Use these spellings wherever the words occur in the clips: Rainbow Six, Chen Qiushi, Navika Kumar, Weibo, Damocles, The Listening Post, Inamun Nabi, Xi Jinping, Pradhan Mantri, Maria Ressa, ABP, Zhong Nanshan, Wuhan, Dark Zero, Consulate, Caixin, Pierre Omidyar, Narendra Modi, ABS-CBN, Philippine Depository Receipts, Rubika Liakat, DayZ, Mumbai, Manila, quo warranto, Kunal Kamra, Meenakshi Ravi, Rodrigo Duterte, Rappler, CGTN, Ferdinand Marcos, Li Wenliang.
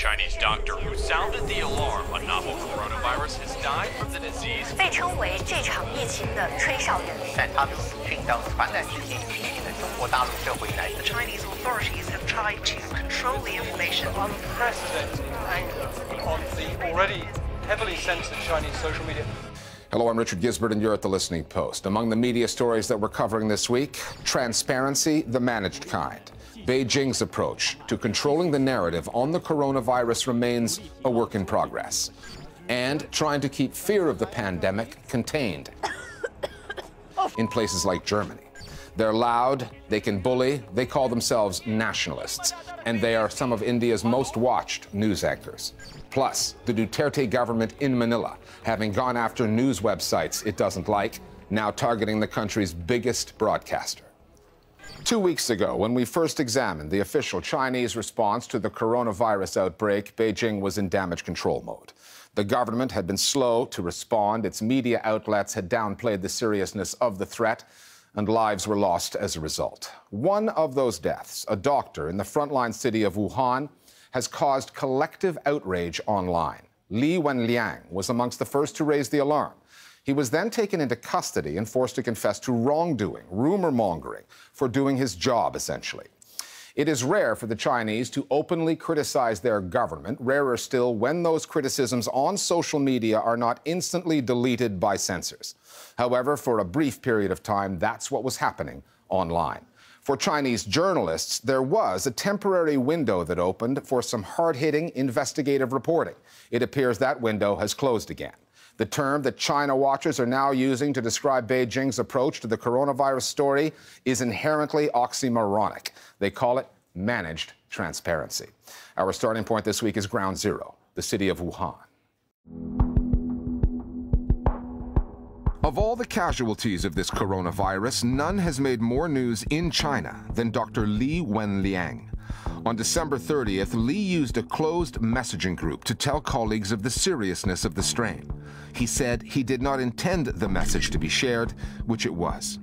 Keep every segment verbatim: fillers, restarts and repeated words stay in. Chinese doctor who sounded the alarm a novel coronavirus has died from the disease. 被称为这场疫情的吹哨人。在他们死讯到传染途径趋近的中国大陆社会以来 ，The Chinese authorities have tried to control the information. Unprecedented anger on the already heavily censored Chinese social media. Hello, I'm Richard Gisbert, and you're at The Listening Post. Among the media stories that we're covering this week, transparency, the managed kind. Beijing's approach to controlling the narrative on the coronavirus remains a work in progress. And trying to keep fear of the pandemic contained in places like Germany. They're loud, they can bully, they call themselves nationalists, and they are some of India's most watched news anchors. Plus, the Duterte government in Manila, having gone after news websites it doesn't like, now targeting the country's biggest broadcaster. Two weeks ago, when we first examined the official Chinese response to the coronavirus outbreak, Beijing was in damage control mode. The government had been slow to respond, its media outlets had downplayed the seriousness of the threat, and lives were lost as a result. One of those deaths, a doctor in the frontline city of Wuhan, has caused collective outrage online. Li Wenliang was amongst the first to raise the alarm. He was then taken into custody and forced to confess to wrongdoing, rumor-mongering, for doing his job, essentially. It is rare for the Chinese to openly criticize their government, rarer still when those criticisms on social media are not instantly deleted by censors. However, for a brief period of time, that's what was happening online. For Chinese journalists, there was a temporary window that opened for some hard-hitting investigative reporting. It appears that window has closed again. The term that China watchers are now using to describe Beijing's approach to the coronavirus story is inherently oxymoronic. They call it managed transparency. Our starting point this week is Ground Zero, the city of Wuhan. Of all the casualties of this coronavirus, none has made more news in China than Doctor Li Wenliang. On December thirtieth, Li used a closed messaging group to tell colleagues of the seriousness of the strain. He said he did not intend the message to be shared, which it was.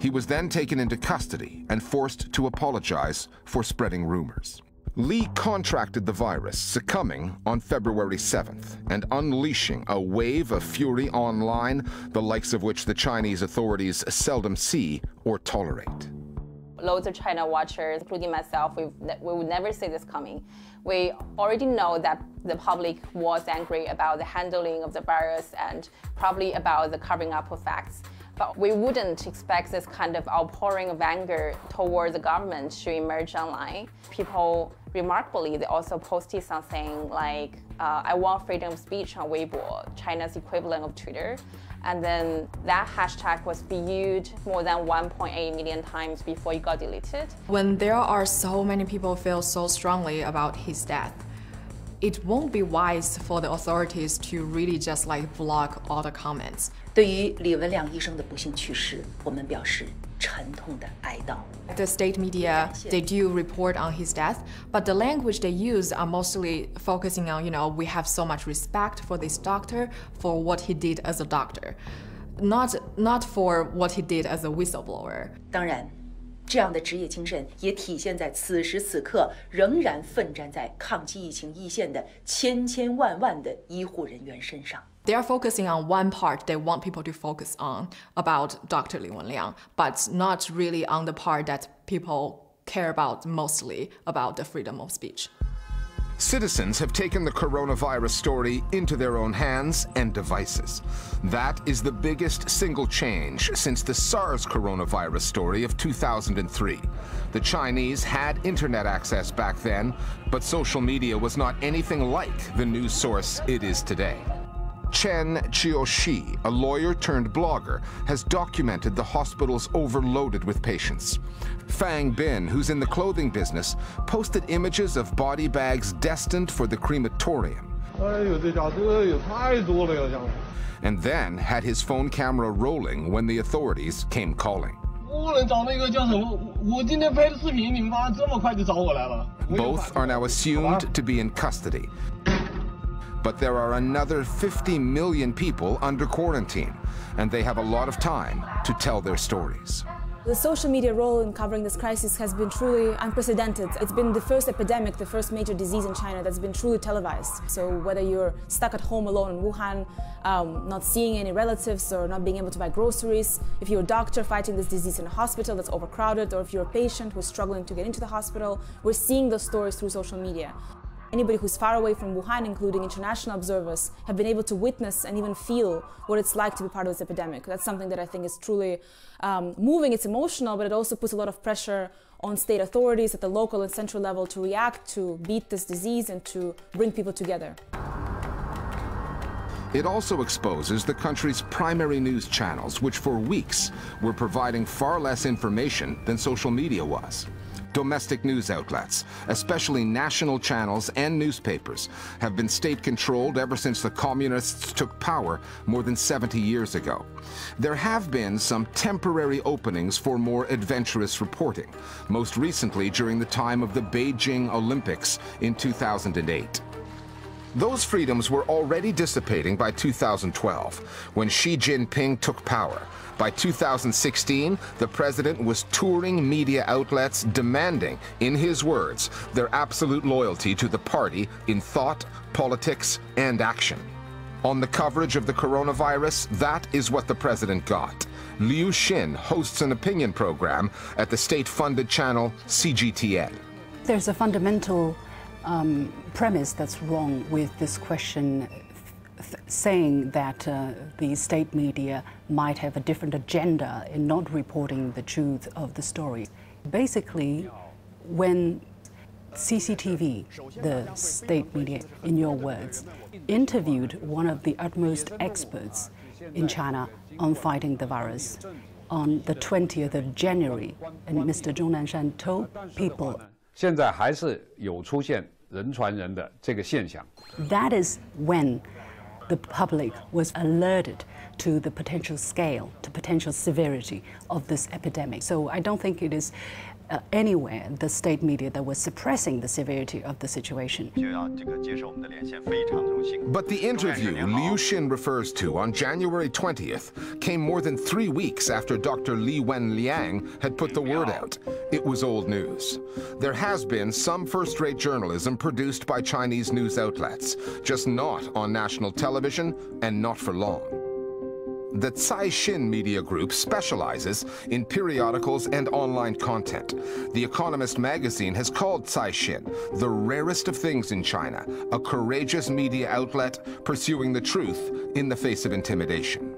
He was then taken into custody and forced to apologize for spreading rumors. Li contracted the virus, succumbing on February seventh and unleashing a wave of fury online, the likes of which the Chinese authorities seldom see or tolerate. Loads of China watchers, including myself, we've, we would never see this coming. We already know that the public was angry about the handling of the virus and probably about the covering up of facts. But we wouldn't expect this kind of outpouring of anger towards the government to emerge online. People, remarkably, they also posted something like, uh, I want freedom of speech on Weibo, China's equivalent of Twitter. And then that hashtag was viewed more than one point eight million times before it got deleted. When there are so many people feel so strongly about his death, it won't be wise for the authorities to really just like block all the comments. 对于李文亮医生的不幸去世，我们表示沉痛的哀悼。The state media, they do report on his death, but the language they use are mostly focusing on, you know, we have so much respect for this doctor, for what he did as a doctor, not not for what he did as a whistleblower. 当然，这样的职业精神也体现在此时此刻仍然奋战在抗击疫情一线的千千万万的医护人员身上。 They are focusing on one part they want people to focus on about Doctor Li Wenliang, but not really on the part that people care about mostly about the freedom of speech. Citizens have taken the coronavirus story into their own hands and devices. That is the biggest single change since the SARS coronavirus story of two thousand three. The Chinese had internet access back then, but social media was not anything like the news source it is today. Chen Qiushi, a lawyer turned blogger, has documented the hospitals overloaded with patients. Fang Bin, who's in the clothing business, posted images of body bags destined for the crematorium. And then had his phone camera rolling when the authorities came calling. Both are now assumed to be in custody. But there are another fifty million people under quarantine, and they have a lot of time to tell their stories. The social media role in covering this crisis has been truly unprecedented. It's been the first epidemic, the first major disease in China that's been truly televised. So whether you're stuck at home alone in Wuhan, um, not seeing any relatives or not being able to buy groceries, if you're a doctor fighting this disease in a hospital that's overcrowded, or if you're a patient who's struggling to get into the hospital, we're seeing those stories through social media. Anybody who's far away from Wuhan, including international observers, have been able to witness and even feel what it's like to be part of this epidemic. That's something that I think is truly um, moving. It's emotional, but it also puts a lot of pressure on state authorities at the local and central level to react, to beat this disease, and to bring people together. It also exposes the country's primary news channels, which for weeks were providing far less information than social media was. Domestic news outlets, especially national channels and newspapers, have been state-controlled ever since the communists took power more than seventy years ago. There have been some temporary openings for more adventurous reporting, most recently during the time of the Beijing Olympics in two thousand eight. Those freedoms were already dissipating by two thousand twelve, when Xi Jinping took power. By two thousand sixteen, the president was touring media outlets demanding, in his words, their absolute loyalty to the party in thought, politics, and action. On the coverage of the coronavirus, that is what the president got. Liu Xin hosts an opinion program at the state-funded channel C G T N. There's a fundamental um, premise that's wrong with this question, saying that uh, the state media might have a different agenda in not reporting the truth of the story. Basically, when C C T V, the state media, in your words, interviewed one of the utmost experts in China on fighting the virus on the twentieth of January, and Mister Zhong Nanshan told people, that is when the public was alerted to the potential scale, to potential severity of this epidemic. So I don't think it is uh, anywhere the state media that was suppressing the severity of the situation. But the interview Liu Xin refers to on January twentieth came more than three weeks after Doctor Li Wenliang had put the word out. It was old news. There has been some first-rate journalism produced by Chinese news outlets, just not on national television and not for long. The Caixin media group specializes in periodicals and online content. The Economist magazine has called Caixin the rarest of things in China, a courageous media outlet pursuing the truth in the face of intimidation.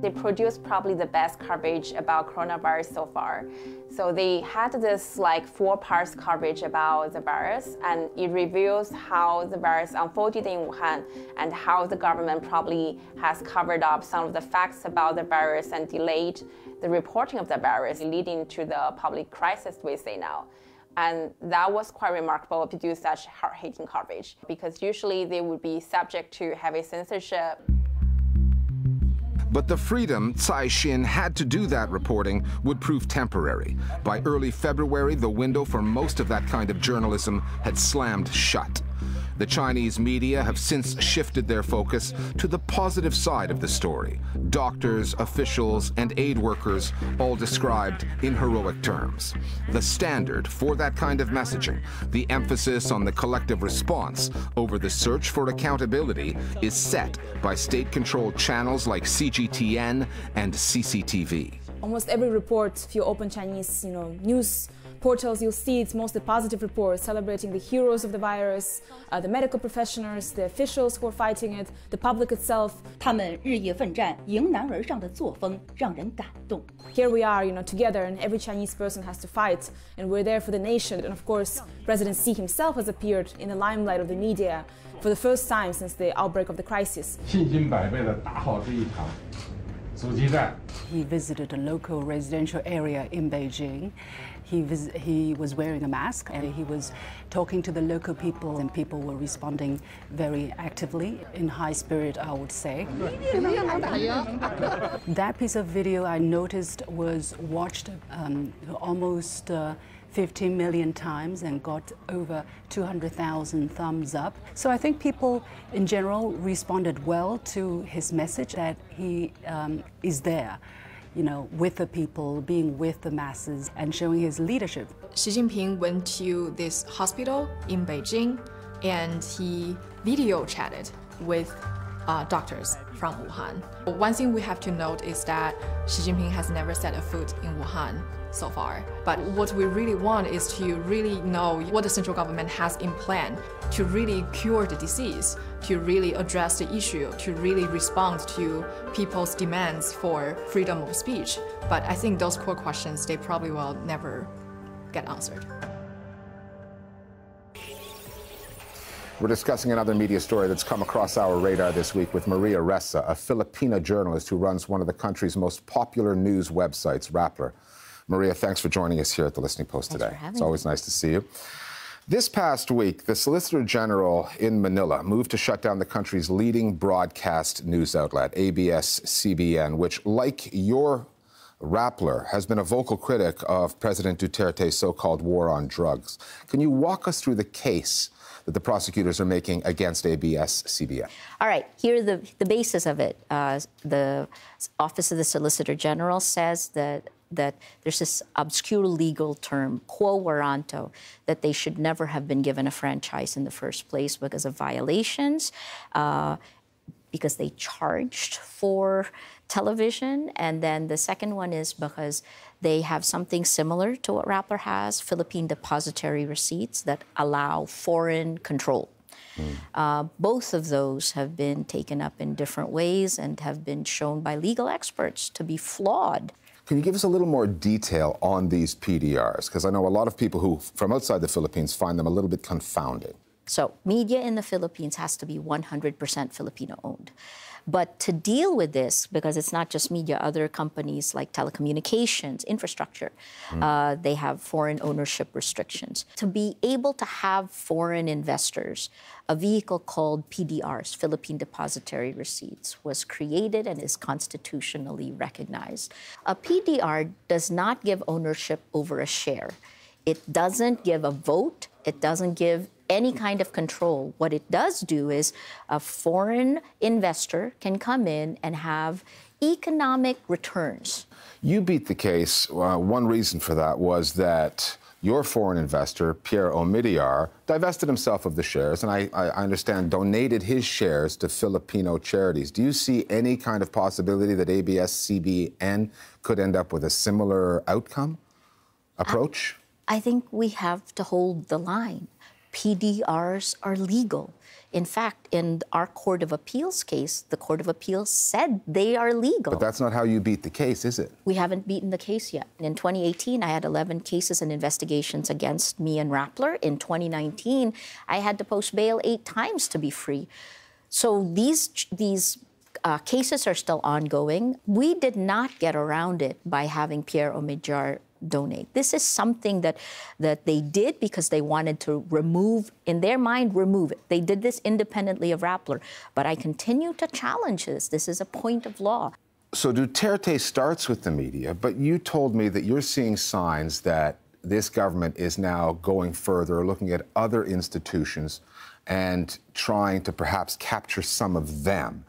They produced probably the best coverage about coronavirus so far. So they had this like four parts coverage about the virus, and it reveals how the virus unfolded in Wuhan and how the government probably has covered up some of the facts about the virus and delayed the reporting of the virus, leading to the public crisis we see now. And that was quite remarkable to do such hard-hitting coverage, because usually they would be subject to heavy censorship. But the freedom Caixin had to do that reporting would prove temporary. By early February, the window for most of that kind of journalism had slammed shut. The Chinese media have since shifted their focus to the positive side of the story. Doctors, officials, and aid workers all described in heroic terms. The standard for that kind of messaging, the emphasis on the collective response over the search for accountability, is set by state-controlled channels like C G T N and C C T V. Almost every report, if you open Chinese, you know, news portals, you'll see it's mostly positive reports celebrating the heroes of the virus, uh, the medical professionals, the officials who are fighting it, the public itself. Here we are, you know, together, and every Chinese person has to fight, and we're there for the nation. And of course, President Xi himself has appeared in the limelight of the media for the first time since the outbreak of the crisis. He visited a local residential area in Beijing. He, vis he was wearing a mask, and he was talking to the local people, and people were responding very actively, in high spirit, I would say. That piece of video, I noticed, was watched um, almost uh, fifteen million times and got over two hundred thousand thumbs up. So I think people in general responded well to his message that he um, is there. you know, with the people, being with the masses, and showing his leadership. Xi Jinping went to this hospital in Beijing, and he video chatted with uh, doctors from Wuhan. One thing we have to note is that Xi Jinping has never set a foot in Wuhan so far. But what we really want is to really know what the central government has in plan to really cure the disease, to really address the issue, to really respond to people's demands for freedom of speech. But I think those core questions, they probably will never get answered. We're discussing another media story that's come across our radar this week with Maria Ressa, a Filipina journalist who runs one of the country's most popular news websites, Rappler. Maria, thanks for joining us here at The Listening Post today. It's always nice to see you. This past week, the Solicitor General in Manila moved to shut down the country's leading broadcast news outlet, A B S C B N, which, like your Rappler, has been a vocal critic of President Duterte's so-called war on drugs. Can you walk us through the case that the prosecutors are making against A B S C B N? All right, here's the, the basis of it. Uh, the Office of the Solicitor General says that that there's this obscure legal term, quo warranto, that they should never have been given a franchise in the first place because of violations, uh, because they charged for television. And then the second one is because they have something similar to what Rappler has, Philippine depository receipts that allow foreign control. Mm. Uh, both of those have been taken up in different ways and have been shown by legal experts to be flawed. Can you give us a little more detail on these P D Rs? Because I know a lot of people who, from outside the Philippines, find them a little bit confounded. So, media in the Philippines has to be one hundred percent Filipino-owned. But to deal with this, because it's not just media, other companies like telecommunications, infrastructure, mm. uh, they have foreign ownership restrictions. To be able to have foreign investors, a vehicle called P D Rs, Philippine Depository Receipts, was created and is constitutionally recognized. A P D R does not give ownership over a share. It doesn't give a vote. It doesn't give any kind of control. What it does do is a foreign investor can come in and have economic returns. You beat the case. Uh, one reason for that was that your foreign investor, Pierre Omidyar, divested himself of the shares and, I, I understand, donated his shares to Filipino charities. Do you see any kind of possibility that A B S C B N could end up with a similar outcome, approach? I, I think we have to hold the line. P D Rs are legal. In fact, in our Court of Appeals case, the Court of Appeals said they are legal. But that's not how you beat the case, is it? We haven't beaten the case yet. In twenty eighteen, I had eleven cases and investigations against me and Rappler. In twenty nineteen, I had to post bail eight times to be free. So these, these uh, cases are still ongoing. We did not get around it by having Pierre Omidyar donate. This is something that that they did because they wanted to remove, in their mind, remove it. They did this independently of Rappler. But I continue to challenge this. This is a point of law. So Duterte starts with the media, but you told me that you're seeing signs that this government is now going further, looking at other institutions and trying to perhaps capture some of them.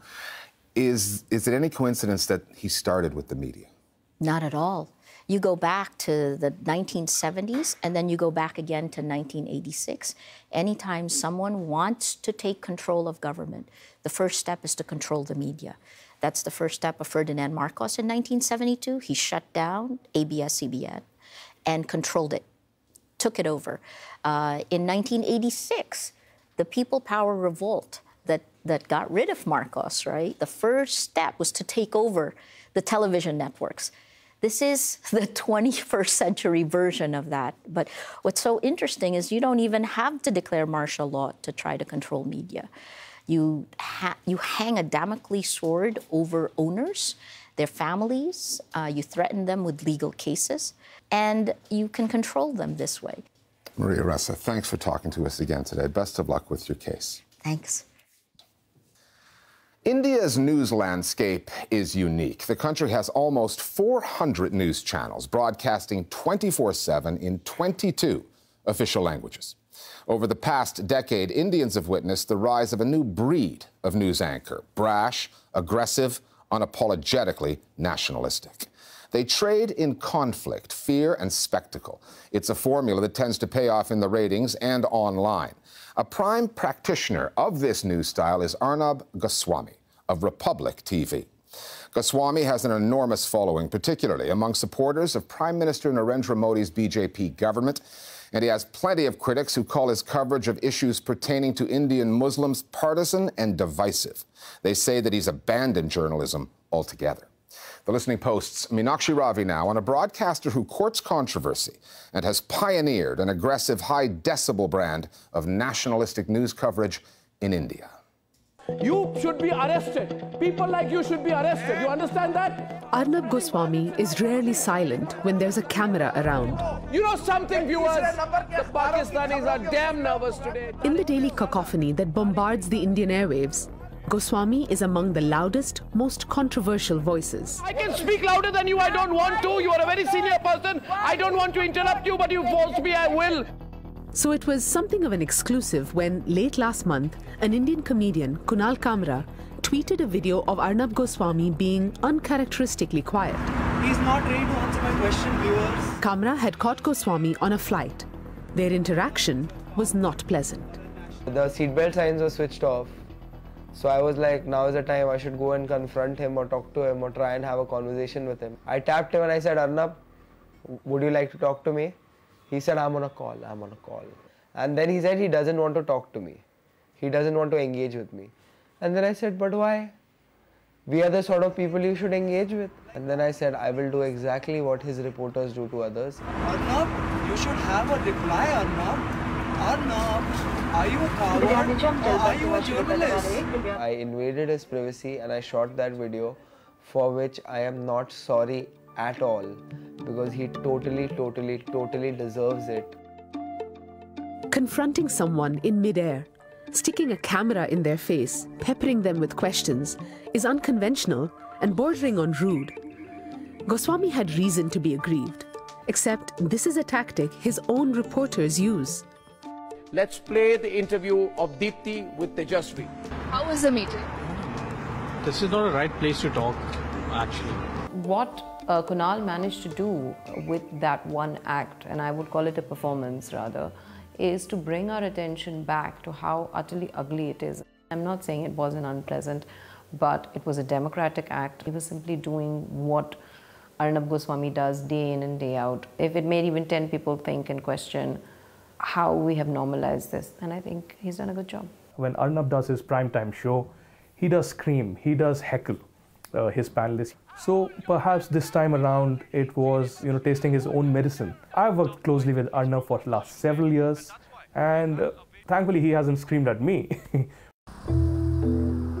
Is, is it any coincidence that he started with the media? Not at all. You go back to the nineteen seventies, and then you go back again to nineteen eighty-six. Anytime someone wants to take control of government, the first step is to control the media. That's the first step of Ferdinand Marcos in nineteen seventy-two. He shut down A B S C B N and controlled it, took it over. Uh, in nineteen eighty-six, the People Power Revolt that, that got rid of Marcos, right? The first step was to take over the television networks. This is the twenty-first century version of that. But what's so interesting is you don't even have to declare martial law to try to control media. You, ha you hang a Damocles sword over owners, their families. Uh, you threaten them with legal cases. And you can control them this way. Maria Ressa, thanks for talking to us again today. Best of luck with your case. Thanks. India's news landscape is unique. The country has almost four hundred news channels, broadcasting twenty-four seven in twenty-two official languages. Over the past decade, Indians have witnessed the rise of a new breed of news anchor, brash, aggressive, unapologetically nationalistic. They trade in conflict, fear, and spectacle. It's a formula that tends to pay off in the ratings and online. A prime practitioner of this new style is Arnab Goswami of Republic T V. Goswami has an enormous following, particularly among supporters of Prime Minister Narendra Modi's B J P government, and he has plenty of critics who call his coverage of issues pertaining to Indian Muslims partisan and divisive. They say that he's abandoned journalism altogether. The Listening Post's Meenakshi Ravi now on a broadcaster who courts controversy and has pioneered an aggressive high-decibel brand of nationalistic news coverage in India. You should be arrested. People like you should be arrested. You understand that? Arnab Goswami is rarely silent when there's a camera around. You know something, viewers? The Pakistanis are damn nervous today. In the daily cacophony that bombards the Indian airwaves, Goswami is among the loudest, most controversial voices. I can speak louder than you. I don't want to. You are a very senior person. I don't want to interrupt you, but you forced me. I will. So it was something of an exclusive when, late last month, an Indian comedian, Kunal Kamra, tweeted a video of Arnab Goswami being uncharacteristically quiet. He's not ready to answer my question, viewers. Kamra had caught Goswami on a flight. Their interaction was not pleasant. The seatbelt signs were switched off. So I was like, now is the time I should go and confront him or talk to him or try and have a conversation with him. I tapped him and I said, Arnab, would you like to talk to me? He said, I'm on a call, I'm on a call. And then he said he doesn't want to talk to me. He doesn't want to engage with me. And then I said, but why? We are the sort of people you should engage with. And then I said, I will do exactly what his reporters do to others. Arnab, you should have a reply, Arnab. Arnab, are you a coward or are you a journalist? I invaded his privacy and I shot that video, for which I am not sorry at all, because he totally, totally, totally deserves it. Confronting someone in midair, sticking a camera in their face, peppering them with questions, is unconventional and bordering on rude. Goswami had reason to be aggrieved, except this is a tactic his own reporters use. Let's play the interview of Deepti with Tejasvi. How was the meeting? This is not a right place to talk, actually. What Uh, Kunal managed to do with that one act, and I would call it a performance rather, is to bring our attention back to how utterly ugly it is. I'm not saying it wasn't unpleasant, but it was a democratic act. He was simply doing what Arnab Goswami does day in and day out. If it made even ten people think and question how we have normalized this, and I think he's done a good job. When Arnab does his primetime show, he does scream, he does heckle Uh, his panelists. So perhaps this time around it was, you know, tasting his own medicine. I've worked closely with Arnab for the last several years, and uh, thankfully he hasn't screamed at me.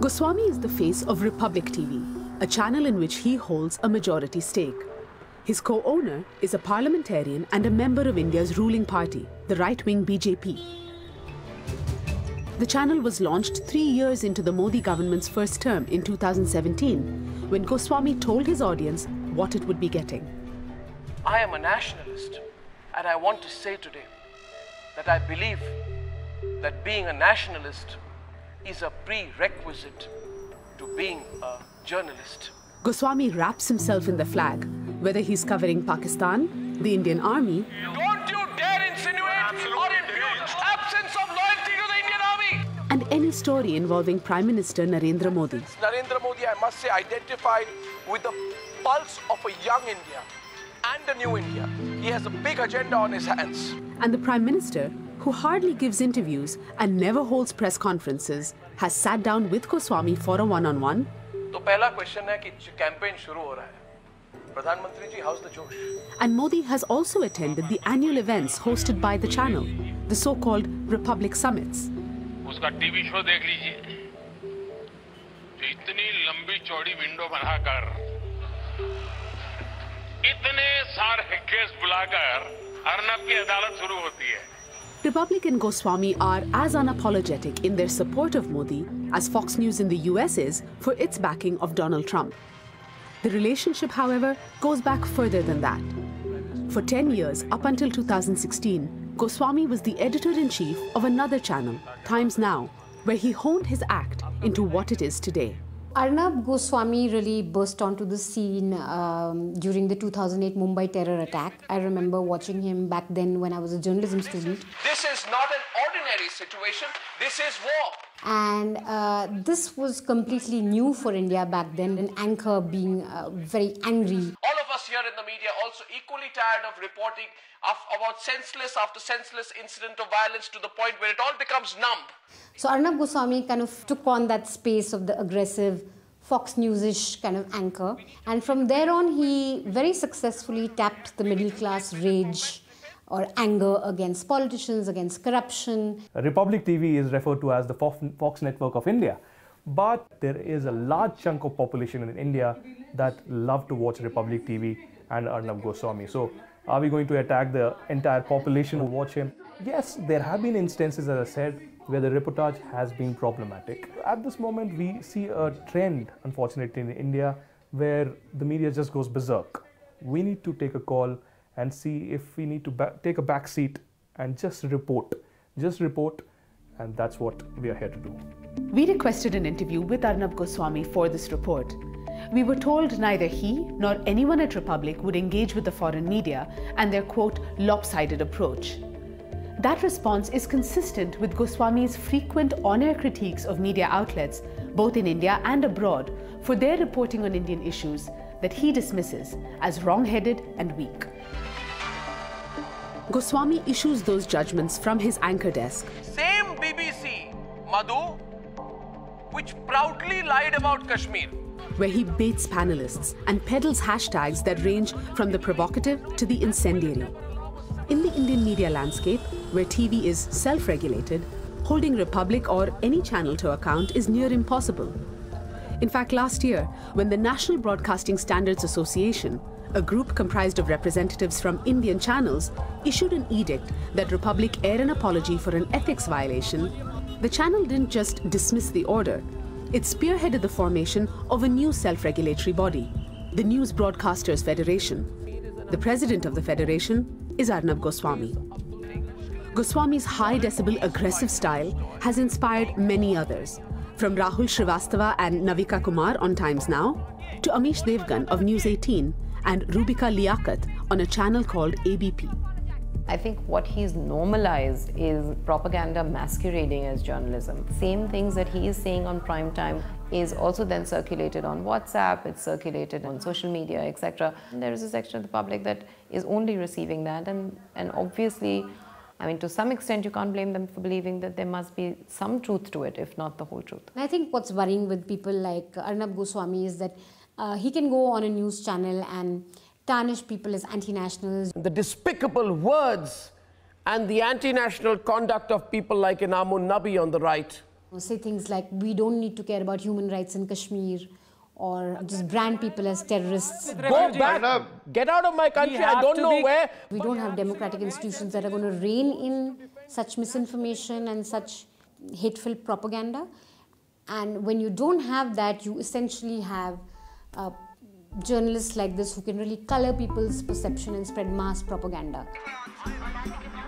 Goswami is the face of Republic T V, a channel in which he holds a majority stake. His co-owner is a parliamentarian and a member of India's ruling party, the right-wing B J P. The channel was launched three years into the Modi government's first term in two thousand seventeen, when Goswami told his audience what it would be getting. I am a nationalist, and I want to say today that I believe that being a nationalist is a prerequisite to being a journalist. Goswami wraps himself in the flag, whether he's covering Pakistan, the Indian Army. Don't you dare insinuate or impute absence of loyalty to the Indian Army! And any story involving Prime Minister Narendra Modi. Narendra Modi, I must say, identified with the pulse of a young India and a new India. He has a big agenda on his hands. And the Prime Minister, who hardly gives interviews and never holds press conferences, has sat down with Goswami for a one-on-one. So, first question is that the campaign is starting. Pradhan Mantri ji, how's the josh? And Modi has also attended the annual events hosted by the channel, the so-called Republic Summits. Uska T V show dekh lijiye. Jo itni lambi chaudi window banakar, itne saare case bulakar Arnab ki adalat shuru hoti hai. Republican Goswami are as unapologetic in their support of Modi as Fox News in the U S is for its backing of Donald Trump. The relationship, however, goes back further than that. For ten years, up until two thousand sixteen, Goswami was the editor-in-chief of another channel, Times Now, where he honed his act into what it is today. Arnab Goswami really burst onto the scene um, during the two thousand eight Mumbai terror attack. I remember watching him back then when I was a journalism student. This is not an ordinary situation. This is war. And uh, this was completely new for India back then, an anchor being uh, very angry. All of us here in the media also equally tired of reporting of, about senseless after senseless incident of violence to the point where it all becomes numb. So Arnab Goswami kind of took on that space of the aggressive, Fox News-ish kind of anchor. And from there on, he very successfully tapped the middle-class rage or anger against politicians, against corruption. Republic T V is referred to as the Fox network of India. But there is a large chunk of population in India that love to watch Republic T V and Arnab Goswami. So are we going to attack the entire population who watch him? Yes, there have been instances, as I said, where the reportage has been problematic. At this moment, we see a trend, unfortunately, in India where the media just goes berserk. We need to take a call and see if we need to take a back seat and just report. Just report, and that's what we are here to do. We requested an interview with Arnab Goswami for this report. We were told neither he nor anyone at Republic would engage with the foreign media and their, quote, lopsided approach. That response is consistent with Goswami's frequent on-air critiques of media outlets, both in India and abroad, for their reporting on Indian issues that he dismisses as wrong-headed and weak. Goswami issues those judgments from his anchor desk. Same B B C, Madhu, which proudly lied about Kashmir, where he baits panelists and peddles hashtags that range from the provocative to the incendiary. In the Indian media landscape, where T V is self-regulated, holding Republic or any channel to account is near impossible. In fact, last year, when the National Broadcasting Standards Association, a group comprised of representatives from Indian channels, issued an edict that Republic air an apology for an ethics violation, the channel didn't just dismiss the order. It spearheaded the formation of a new self-regulatory body, the News Broadcasters Federation. The president of the federation is Arnab Goswami. Goswami's high-decibel aggressive style has inspired many others, from Rahul Shrivastava and Navika Kumar on Times Now, to Amish Devgan of News eighteen and Rubika Liakat on a channel called A B P. I think what he's normalized is propaganda masquerading as journalism. Same things that he is saying on prime time is also then circulated on WhatsApp, it's circulated on social media, et cetera. There is a section of the public that is only receiving that, and, and obviously, I mean, to some extent, you can't blame them for believing that there must be some truth to it, if not the whole truth. I think what's worrying with people like Arnab Goswami is that uh, he can go on a news channel and tarnish people as anti-nationals. The despicable words and the anti-national conduct of people like Inamun Nabi on the right. Say things like, we don't need to care about human rights in Kashmir, or just brand people as terrorists. Go back, get out of my country, I don't know where. We don't have democratic institutions that are going to rein in such misinformation and such hateful propaganda. And when you don't have that, you essentially have uh, journalists like this who can really color people's perception and spread mass propaganda.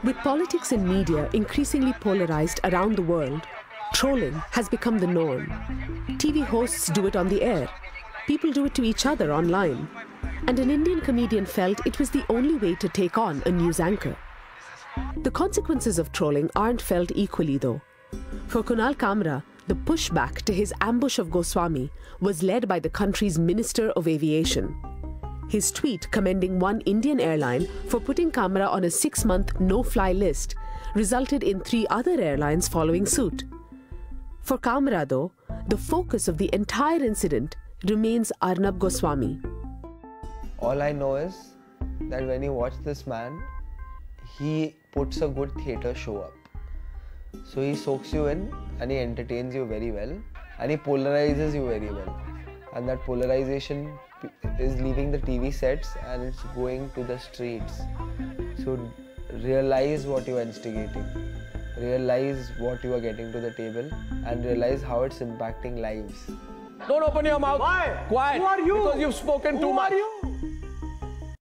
With politics and media increasingly polarized around the world, trolling has become the norm. T V hosts do it on the air. People do it to each other online. And an Indian comedian felt it was the only way to take on a news anchor. The consequences of trolling aren't felt equally, though. For Kunal Kamra, the pushback to his ambush of Goswami was led by the country's Minister of Aviation. His tweet commending one Indian airline for putting Kamra on a six-month no-fly list resulted in three other airlines following suit. For Kamra, though, the focus of the entire incident remains Arnab Goswami. All I know is that when you watch this man, he puts a good theatre show up. So he soaks you in and he entertains you very well and he polarizes you very well. And that polarization is leaving the T V sets and it's going to the streets. So realize what you're instigating. Realize what you are getting to the table and realize how it's impacting lives. Don't open your mouth. Why? Quiet. Who are you? Because you've spoken too much. Who are you?